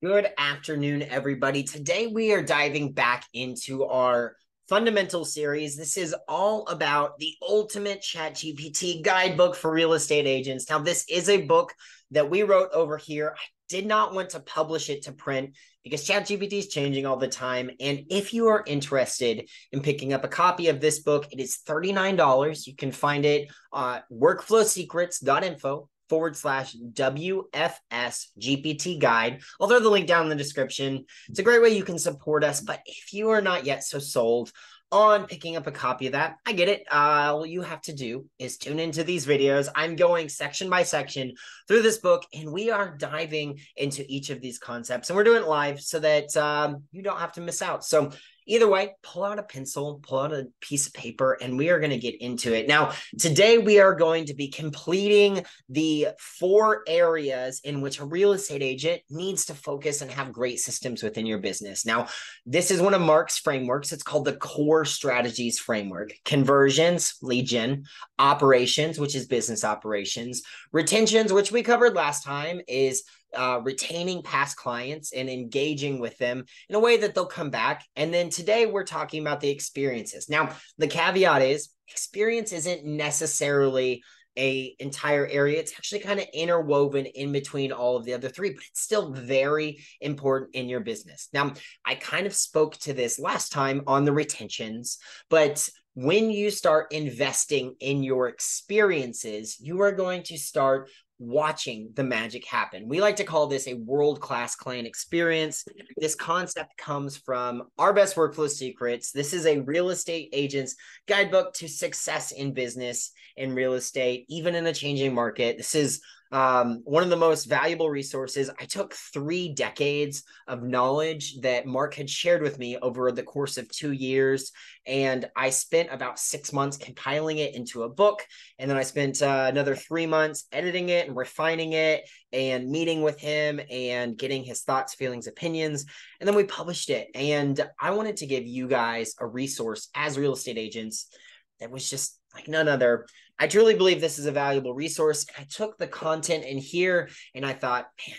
Good afternoon, everybody. Today, we are diving back into our fundamental series. This is all about the ultimate ChatGPT guidebook for real estate agents. Now, this is a book that we wrote over here. I did not want to publish it to print because ChatGPT is changing all the time. And if you are interested in picking up a copy of this book, it is $39. You can find it at workflowsecrets.info/WFS GPT guide. I'll throw the link down in the description. It's a great way you can support us, but if you are not yet so sold on picking up a copy of that, I get it. All you have to do is tune into these videos. I'm going section by section through this book, and we are diving into each of these concepts, and we're doing it live so that you don't have to miss out. So either way, pull out a pencil, pull out a piece of paper, and we are going to get into it. Now, today we are going to be completing the 4 areas in which a real estate agent needs to focus and have great systems within your business. Now, this is one of Mark's frameworks. It's called the C.O.R.E. Strategies framework: conversions, lead gen; operations, which is business operations; retentions, which we covered last time, is retaining past clients and engaging with them in a way that they'll come back. And then today we're talking about the experiences. Now, the caveat is experience isn't necessarily an entire area. It's actually kind of interwoven in between all of the other 3, but it's still very important in your business. Now, I kind of spoke to this last time on the retentions, but when you start investing in your experiences, you are going to start watching the magic happen. We like to call this a world-class client experience. This concept comes from our best workflow secrets. This is a real estate agent's guidebook to success in business and real estate, even in a changing market. This is one of the most valuable resources. I took 3 decades of knowledge that Mark had shared with me over the course of 2 years, and I spent about 6 months compiling it into a book, and then I spent another 3 months editing it and refining it and meeting with him and getting his thoughts, feelings, opinions, and then we published it. And I wanted to give you guys a resource as real estate agents that was just like none other. I truly believe this is a valuable resource. I took the content in here and I thought, man,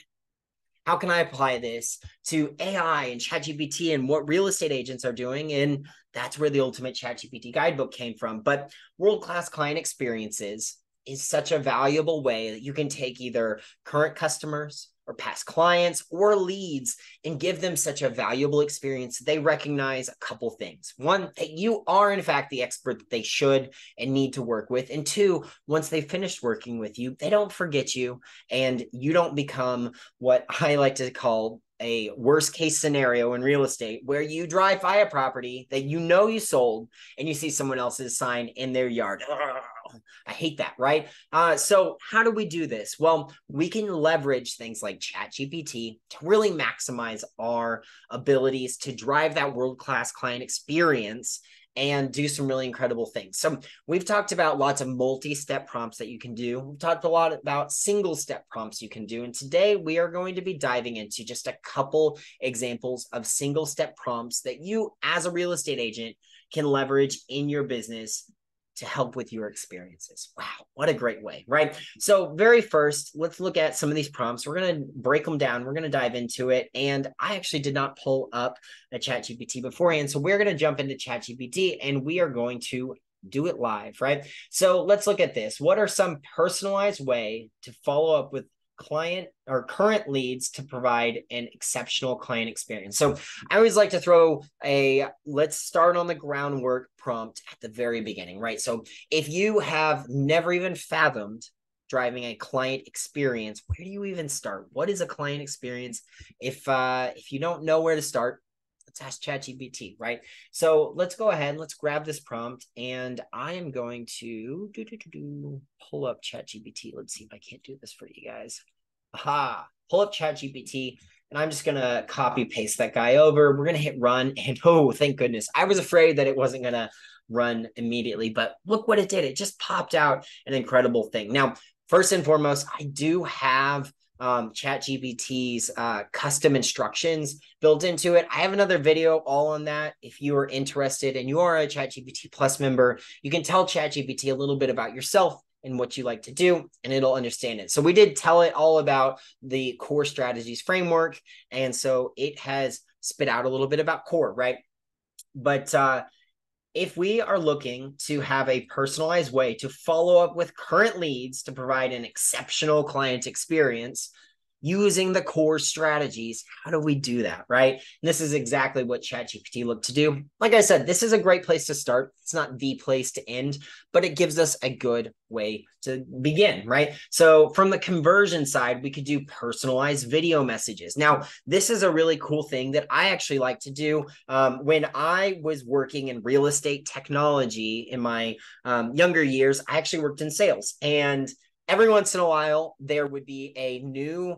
how can I apply this to AI and ChatGPT and what real estate agents are doing? And that's where the ultimate ChatGPT guidebook came from. But world-class client experiences is such a valuable way that you can take either current customers or past clients or leads and give them such a valuable experience. They recognize a couple things. One, that you are in fact the expert that they should and need to work with. And 2, once they've finished working with you, they don't forget you and you don't become what I like to call a worst case scenario in real estate, where you drive by a property that you know you sold and you see someone else's sign in their yard. I hate that, right? So how do we do this? Well, we can leverage things like ChatGPT to really maximize our abilities to drive that world-class client experience and do some really incredible things. So we've talked about lots of multi-step prompts that you can do. We've talked a lot about single-step prompts you can do. And today we are going to be diving into just a couple examples of single-step prompts that you as a real estate agent can leverage in your business to help with your experiences. Wow, what a great way, right? So very first, let's look at some of these prompts. We're going to break them down. We're going to dive into it. And I actually did not pull up a ChatGPT beforehand. So we're going to jump into ChatGPT and we are going to do it live, right? So let's look at this. What are some personalized way to follow up with client or current leads to provide an exceptional client experience? So I always like to throw a let's start on the groundwork prompt at the very beginning, right? So if you have never even fathomed driving a client experience, where do you even start? What is a client experience? If you don't know where to start, let's ask ChatGPT, right? So let's go ahead and let's grab this prompt, and I am going to pull up ChatGPT. Let's see if I can't do this for you guys. Aha, pull up ChatGPT, and I'm just going to copy paste that guy over. We're going to hit run, and oh, thank goodness. I was afraid that it wasn't going to run immediately, but look what it did. It just popped out an incredible thing. Now, first and foremost, I do have ChatGPT's custom instructions built into it. I have another video all on that. If you are interested and you are a ChatGPT Plus member, you can tell ChatGPT a little bit about yourself and what you like to do, and it'll understand it. So we did tell it all about the CORE strategies framework. And so it has spit out a little bit about CORE, right? But if we are looking to have a personalized way to follow up with current leads to provide an exceptional client experience using the CORE strategies, how do we do that, right? And this is exactly what ChatGPT looked to do. Like I said, this is a great place to start. It's not the place to end, but it gives us a good way to begin, right? So from the conversion side, we could do personalized video messages. Now, this is a really cool thing that I actually like to do. When I was working in real estate technology in my younger years, I actually worked in sales, and every once in a while, there would be a new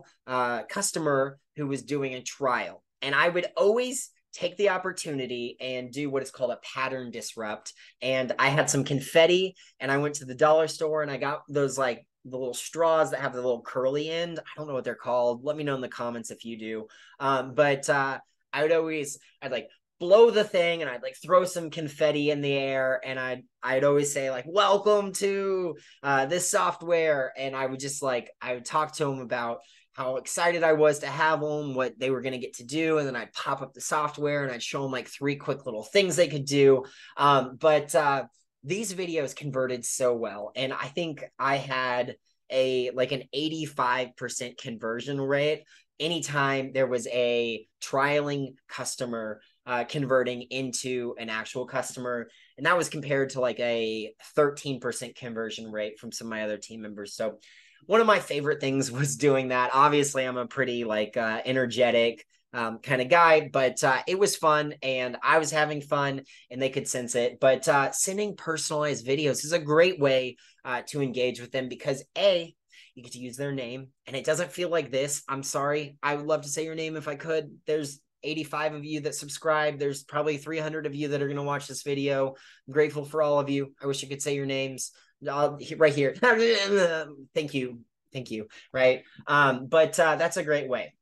customer who was doing a trial. And I would always take the opportunity and do what is called a pattern disrupt. And I had some confetti, and I went to the dollar store, and I got those, like, the little straws that have the little curly end. I don't know what they're called. Let me know in the comments if you do. But I would always, I'd blow the thing, and I'd throw some confetti in the air, and I'd always say, like, welcome to this software. And I would just I would talk to them about how excited I was to have them, what they were going to get to do. And then I'd pop up the software, and I'd show them three quick little things they could do. But these videos converted so well. And I think I had an 85% conversion rate anytime there was a trialing customer converting into an actual customer. And that was compared to a 13% conversion rate from some of my other team members. So one of my favorite things was doing that. Obviously, I'm a pretty energetic kind of guy, but it was fun, and I was having fun, and they could sense it. But sending personalized videos is a great way to engage with them, because A, you get to use their name, and it doesn't feel like this. I'm sorry. I would love to say your name if I could. There's 85 of you that subscribe. There's probably 300 of you that are going to watch this video. I'm grateful for all of you. I wish I could say your names right here. Thank you. Thank you. Right. But that's a great way.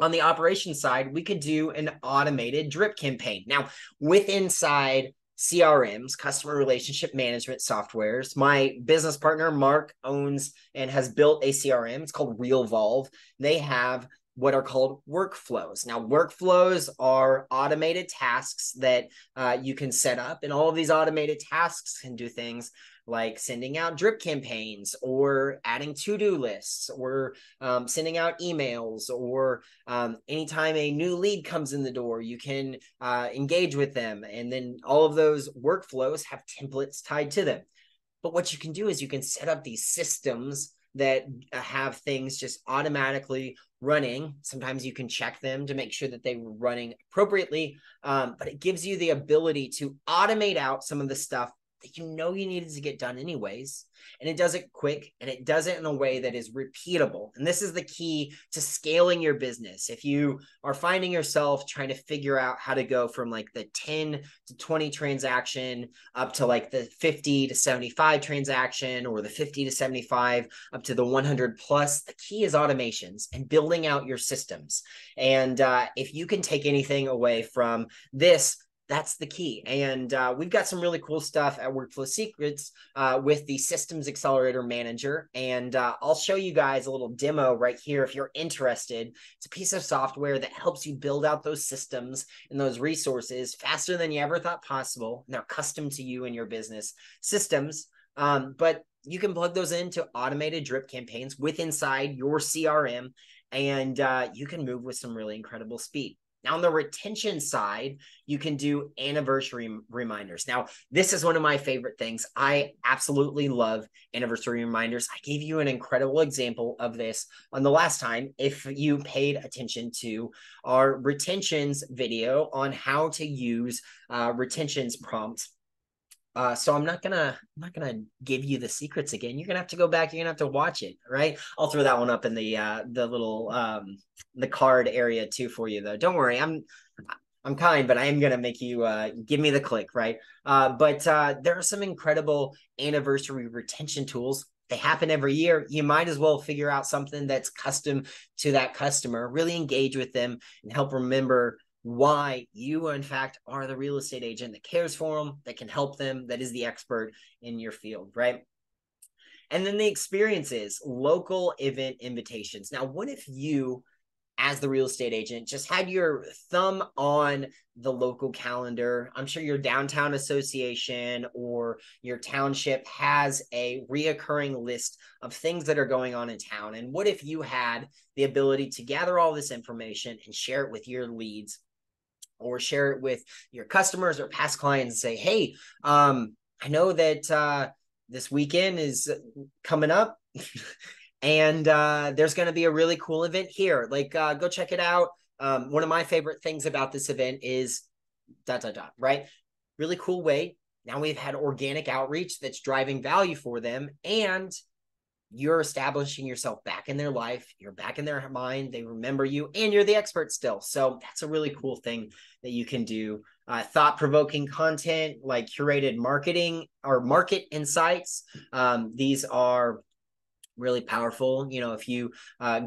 On the operations side, we could do an automated drip campaign. Now, inside CRMs, customer relationship management softwares, my business partner, Mark, owns and has built a CRM. It's called Realvolve. They have what are called workflows. Now, workflows are automated tasks that you can set up, and all of these automated tasks can do things like sending out drip campaigns, or adding to-do lists, or sending out emails, or anytime a new lead comes in the door, you can engage with them. And then all of those workflows have templates tied to them. But what you can do is you can set up these systems that have things just automatically running. Sometimes you can check them to make sure that they were running appropriately, but it gives you the ability to automate out some of the stuff that you needed to get done anyways, and it does it quick, and it does it in a way that is repeatable. And this is the key to scaling your business. If you are finding yourself trying to figure out how to go from the 10 to 20 transaction up to the 50 to 75 transaction, or the 50 to 75 up to the 100 plus, the key is automations and building out your systems. And if you can take anything away from this, that's the key. And we've got some really cool stuff at Workflow Secrets with the Systems Accelerator Manager. And I'll show you guys a little demo right here if you're interested. It's a piece of software that helps you build out those systems and those resources faster than you ever thought possible. And they're custom to you and your business systems. But you can plug those into automated drip campaigns inside your CRM, and you can move with some really incredible speed. Now, on the retention side, you can do anniversary reminders. Now, this is one of my favorite things. I absolutely love anniversary reminders. I gave you an incredible example of this on the last time, if you paid attention to our retentions video on how to use retentions prompts. So I'm not gonna give you the secrets again. You're gonna have to go back. You're gonna have to watch it, right? I'll throw that one up in the little the card area too for you, though. Don't worry, I'm kind, but I am gonna make you give me the click, right? But there are some incredible anniversary retention tools. They happen every year. You might as well figure out something that's custom to that customer. Really engage with them and help remember why you, in fact, are the real estate agent that cares for them, that can help them, that is the expert in your field, right? And then the experiences, local event invitations. Now, what if you, as the real estate agent, just had your thumb on the local calendar? I'm sure your downtown association or your township has a reoccurring list of things that are going on in town. And what if you had the ability to gather all this information and share it with your leads or share it with your customers or past clients and say, hey, I know that this weekend is coming up and there's going to be a really cool event here. Like, go check it out. One of my favorite things about this event is ... right? Really cool way. Now we've had organic outreach that's driving value for them, and you're establishing yourself back in their life. You're back in their mind. They remember you, and you're the expert still. So that's a really cool thing that you can do. Thought-provoking content like curated marketing or market insights. These are really powerful. You know, if you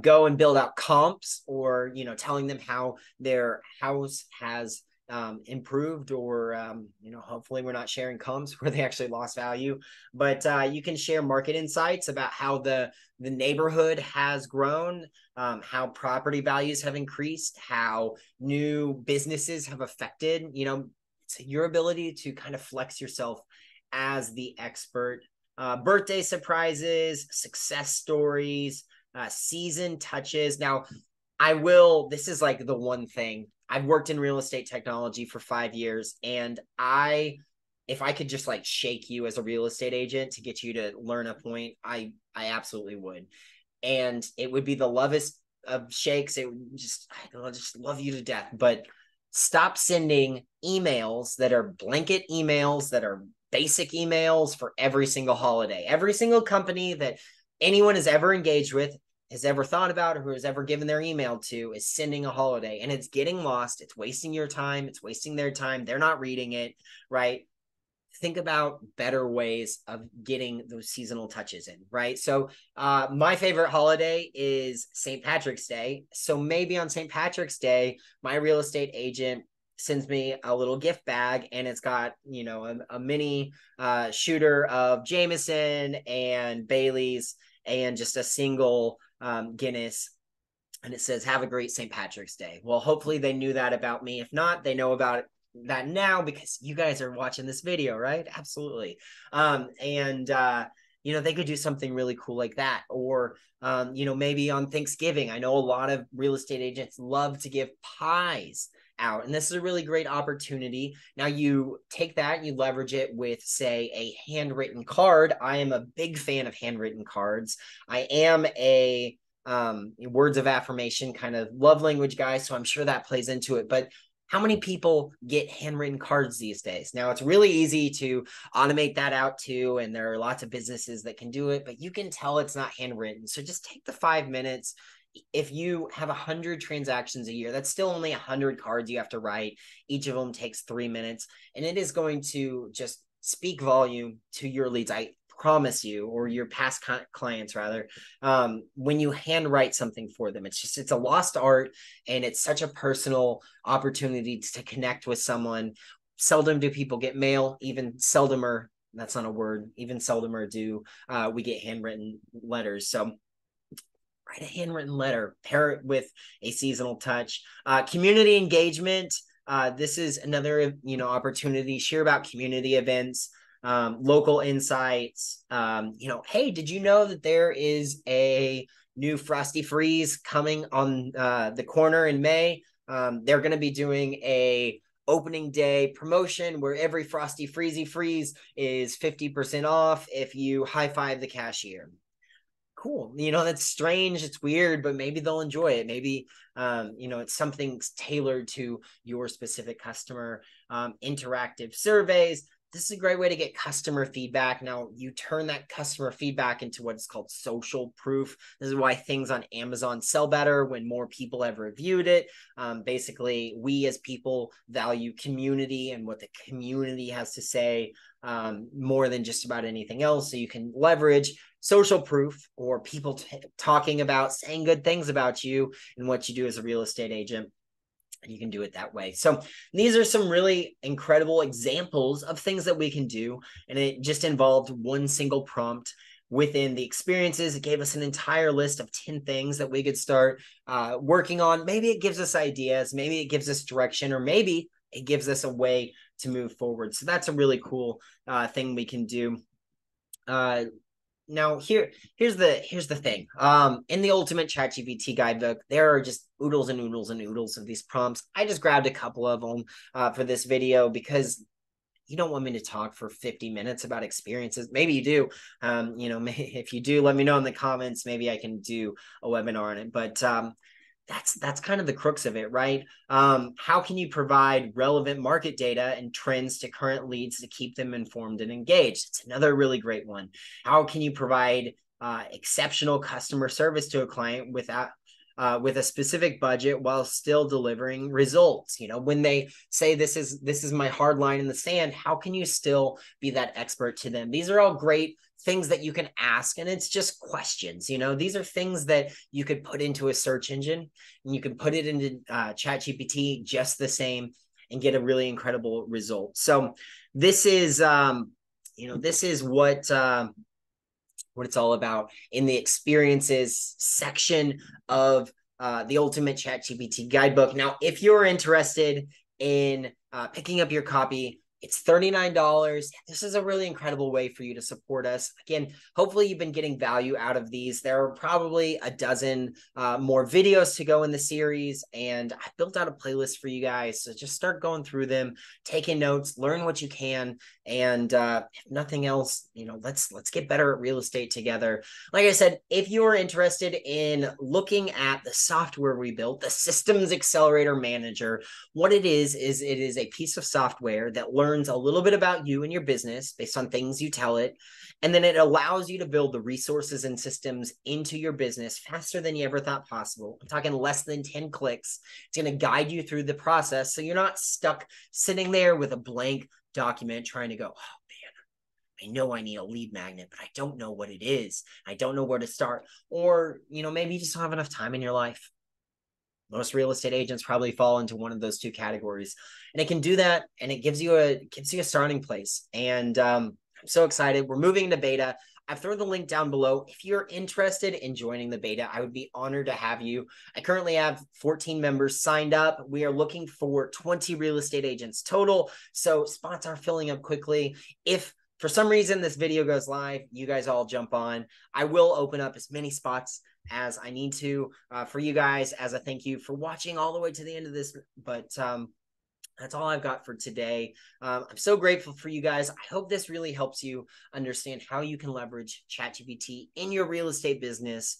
go and build out comps, or, you know, telling them how their house has improved, or, you know, hopefully we're not sharing comps where they actually lost value, but you can share market insights about how the neighborhood has grown, how property values have increased, how new businesses have affected, you know, your ability to kind of flex yourself as the expert. Birthday surprises, success stories, season touches. Now, this is like the one thing. I've worked in real estate technology for 5 years, and if I could just like shake you as a real estate agent to get you to learn a point, I absolutely would. And it would be the lovest of shakes. It would just, I'll just love you to death, but stop sending emails that are blanket emails, that are basic emails for every single holiday. Every single company that anyone has ever engaged with, has ever thought about, or who has ever given their email to, is sending a holiday, and it's getting lost. It's wasting your time. It's wasting their time. They're not reading it, right? Think about better ways of getting those seasonal touches in, right? So my favorite holiday is St. Patrick's Day. So maybe on St. Patrick's Day, my real estate agent sends me a little gift bag, and it's got, you know, a mini shooter of Jameson and Bailey's and just a single Guinness, and it says, have a great St. Patrick's Day. Well, hopefully they knew that about me. If not, they know about that now because you guys are watching this video, right? Absolutely. You know, they could do something really cool like that. Or, you know, maybe on Thanksgiving, I know a lot of real estate agents love to give pies out, and this is a really great opportunity. Now you take that and you leverage it with, say, a handwritten card. I am a big fan of handwritten cards. I am a words of affirmation kind of love language guy, so I'm sure that plays into it. But how many people get handwritten cards these days? Now it's really easy to automate that out too, and there are lots of businesses that can do it, but you can tell it's not handwritten. So just take the 5 minutes. If you have 100 transactions a year, that's still only 100 cards you have to write. Each of them takes 3 minutes, and it is going to just speak volume to your leads. I promise you, or your past clients rather, when you handwrite something for them, it's a lost art, and it's such a personal opportunity to connect with someone. Seldom do people get mail, even seldomer. That's not a word. Even seldomer do we get handwritten letters. So write a handwritten letter, pair it with a seasonal touch. Community engagement. This is another, you know, opportunity. Share about community events, local insights. You know, hey, did you know that there is a new Frosty Freeze coming on the corner in May? They're going to be doing a opening day promotion where every Frosty Freezy Freeze is 50% off if you high five the cashier. Cool. You know, that's strange. It's weird, but maybe they'll enjoy it. Maybe, you know, it's something tailored to your specific customer. Interactive surveys. This is a great way to get customer feedback. Now you turn that customer feedback into what is called social proof. This is why things on Amazon sell better when more people have reviewed it. Basically, we as people value community and what the community has to say more than just about anything else. So you can leverage social proof, or people talking about, saying good things about you and what you do as a real estate agent. And you can do it that way. So these are some really incredible examples of things that we can do. And it just involved one single prompt. within the experiences. It gave us an entire list of 10 things that we could start working on. Maybe it gives us ideas, maybe it gives us direction, or maybe it gives us a way to move forward. So that's a really cool thing we can do. Now here's the thing. In the Ultimate ChatGPT guidebook, there are just oodles and oodles and oodles of these prompts. I just grabbed a couple of them for this video because you don't want me to talk for 50 minutes about experiences. Maybe you do. You know, if you do, let me know in the comments. Maybe I can do a webinar on it. But that's kind of the crux of it, right? How can you provide relevant market data and trends to current leads to keep them informed and engaged? It's another really great one. How can you provide exceptional customer service to a client without with a specific budget while still delivering results? You know, when they say this is my hard line in the sand, how can you still be that expert to them? These are all great things that you can ask, and it's just questions. You know, these are things that you could put into a search engine, and you can put it into ChatGPT just the same and get a really incredible result. So this is, you know, this is what it's all about in the experiences section of the Ultimate ChatGPT guidebook. Now, if you're interested in picking up your copy, it's $39. This is a really incredible way for you to support us. Again, hopefully you've been getting value out of these. There are probably a dozen more videos to go in the series, and I built out a playlist for you guys. So just start going through them, taking notes, learn what you can, and if nothing else, you know, let's get better at real estate together. Like I said, if you are interested in looking at the software we built, the Systems Accelerator Manager, what it is it is a piece of software that learns a little bit about you and your business based on things you tell it. And then it allows you to build the resources and systems into your business faster than you ever thought possible. I'm talking less than 10 clicks. It's going to guide you through the process. So you're not stuck sitting there with a blank document trying to go, oh man, I know I need a lead magnet, but I don't know what it is. I don't know where to start. Or, you know, maybe you just don't have enough time in your life. Most real estate agents probably fall into one of those two categories, and it can do that. And it gives you a starting place. And I'm so excited. We're moving into beta. I've thrown the link down below. If you're interested in joining the beta, I would be honored to have you. I currently have 14 members signed up. We are looking for 20 real estate agents total. So spots are filling up quickly. If for some reason this video goes live, you guys all jump on. I will open up as many spots as I need to for you guys as a thank you for watching all the way to the end of this. But that's all I've got for today. I'm so grateful for you guys. I hope this really helps you understand how you can leverage ChatGPT in your real estate business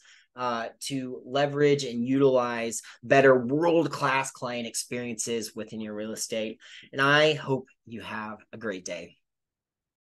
to leverage and utilize better world-class client experiences within your real estate. And I hope you have a great day.